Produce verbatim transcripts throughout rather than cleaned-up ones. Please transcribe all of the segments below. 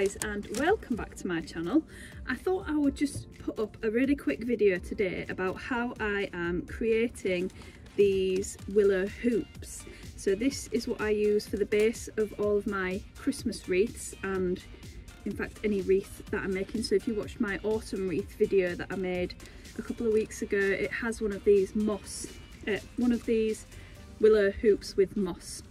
guys, and welcome back to my channel. I thought I would just put up a really quick video today about how I am creating these willow hoops. So this is what I use for the base of all of my Christmas wreaths, and in fact any wreath that I'm making. So if you watched my autumn wreath video that I made a couple of weeks ago, it has one of these moss uh, one of these willow hoops with moss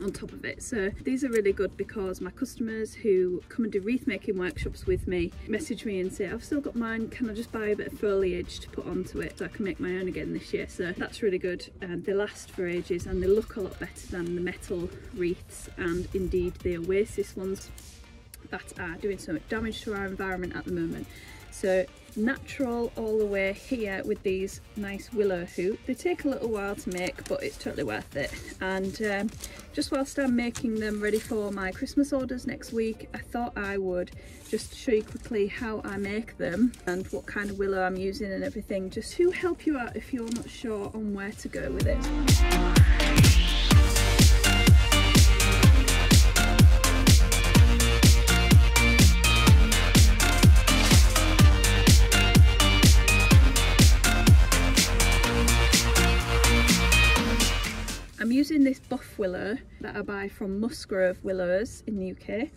on top of it. So these are really good because my customers who come and do wreath making workshops with me message me and say, I've still got mine, can I just buy a bit of foliage to put onto it so I can make my own again this year? So that's really good, and they last for ages and they look a lot better than the metal wreaths, and indeed the Oasis ones that are doing so much damage to our environment at the moment. So natural all the way here with these nice willow hoop. They take a little while to make, but it's totally worth it. And um, just whilst I'm making them ready for my Christmas orders next week, I thought I would just show you quickly how I make them and what kind of willow I'm using and everything, just to help you out if you're not sure on where to go with it. I'm using this buff willow that I buy from Musgrove Willows in the U K,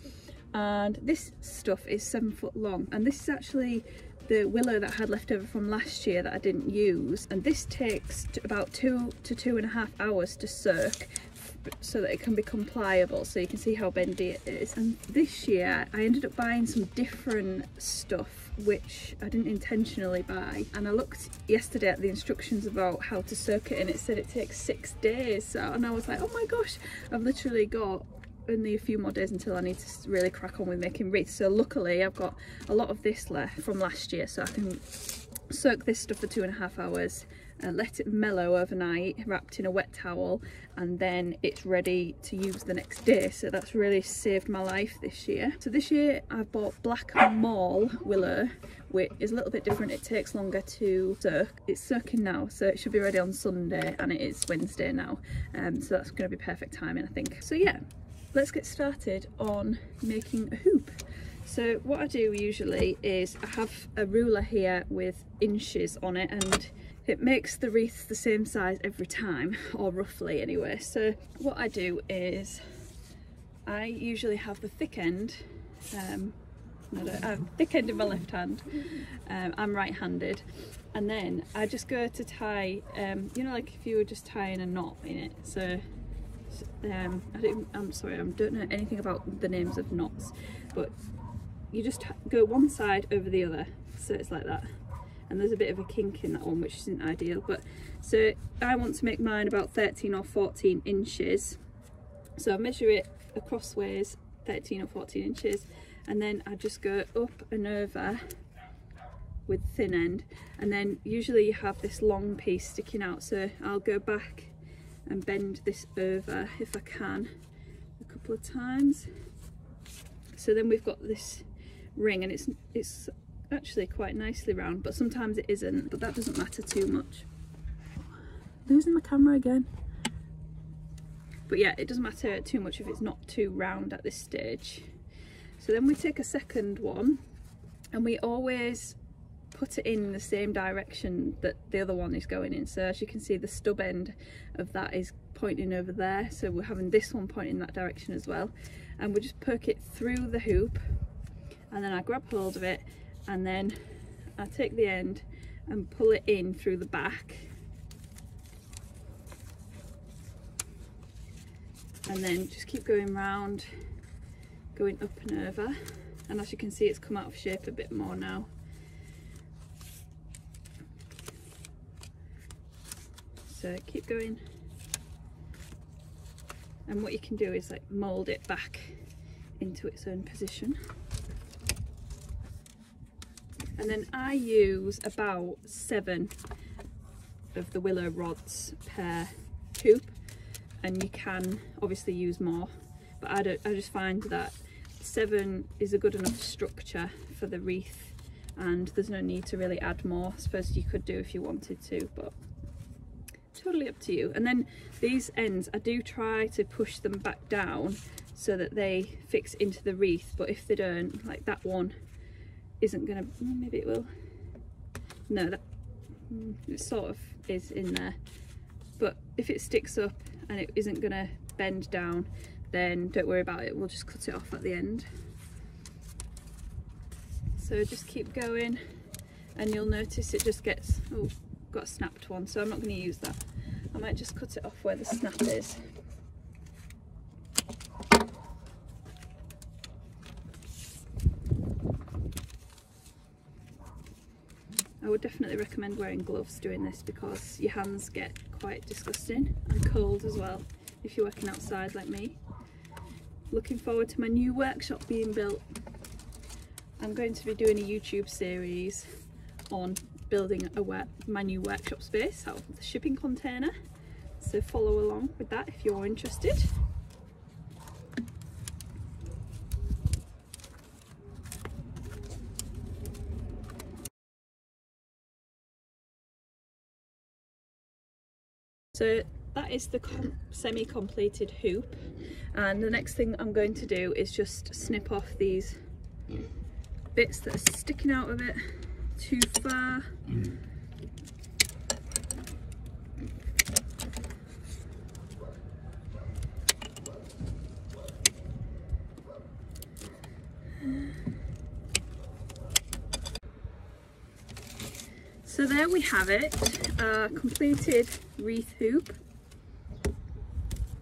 and this stuff is seven foot long, and this is actually the willow that I had left over from last year that I didn't use, and this takes about two to two and a half hours to soak so that it can become pliable. So you can see how bendy it is. And this year I ended up buying some different stuff which I didn't intentionally buy, and I looked yesterday at the instructions about how to soak it and it said it takes six days. So, and I was like, oh my gosh, I've literally got only a few more days until I need to really crack on with making wreaths. So luckily I've got a lot of this left from last year, so I can soak this stuff for two and a half hours, uh, let it mellow overnight wrapped in a wet towel, and then it's ready to use the next day. So that's really saved my life this year. So this year I've bought black mall willow, which is a little bit different. It takes longer to soak. It's soaking now, so it should be ready on Sunday, and it is Wednesday now, um, so that's going to be perfect timing, I think. So yeah, let's get started on making a hoop. So what I do usually is I have a ruler here with inches on it, and it makes the wreaths the same size every time, or roughly anyway. So what I do is I usually have the thick end, um, I don't, I have the thick end in my left hand, um, I'm right-handed, and then I just go to tie, um, you know, like if you were just tying a knot in it. So um, I don't, I'm sorry, I don't know anything about the names of knots, but you just go one side over the other, so it's like that, and there's a bit of a kink in that one, which isn't ideal. But so I want to make mine about thirteen or fourteen inches, so I measure it across ways, thirteen or fourteen inches, and then I just go up and over with thin end, and then usually you have this long piece sticking out, so I'll go back and bend this over if I can a couple of times. So then we've got this ring, and it's it's actually quite nicely round, but sometimes it isn't, but that doesn't matter too much. Losing my camera again. But yeah, it doesn't matter too much if it's not too round at this stage. So then we take a second one, and we always put it in the same direction that the other one is going in. So as you can see, the stub end of that is pointing over there, so we're having this one pointing that direction as well, and we just poke it through the hoop, and then I grab hold of it, and then I take the end and pull it in through the back, and then just keep going round, going up and over, and as you can see, it's come out of shape a bit more now. So keep going, and what you can do is like mould it back into its own position. And then I use about seven of the willow rods per hoop, and you can obviously use more, but I don't. I just find that seven is a good enough structure for the wreath, and there's no need to really add more. I suppose you could do if you wanted to, but totally up to you. And then these ends, I do try to push them back down so that they fix into the wreath. But if they don't, like that one isn't gonna, maybe it will, no, that it sort of is in there, but if it sticks up and it isn't gonna bend down, then don't worry about it, we'll just cut it off at the end. So just keep going and you'll notice it just gets, oh, got a snapped one, so I'm not going to use that. I might just cut it off where the snap is. I would definitely recommend wearing gloves doing this because your hands get quite disgusting and cold as well if you're working outside like me. Looking forward to my new workshop being built. I'm going to be doing a YouTube series on building a work, my new workshop space out of the shipping container, so follow along with that if you're interested. So that is the semi-completed hoop, and the next thing I'm going to do is just snip off these bits that are sticking out of it too far. So there we have it, a completed wreath hoop,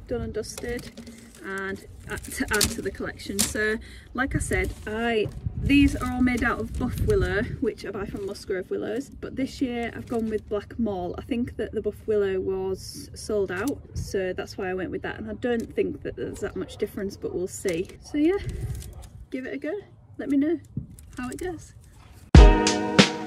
done and dusted and to add to the collection. So like I said, I these are all made out of buff willow, which I buy from Musgrove Willows, but this year I've gone with black mall. I think that the buff willow was sold out, so that's why I went with that, and I don't think that there's that much difference, but we'll see. So yeah, give it a go, let me know how it goes.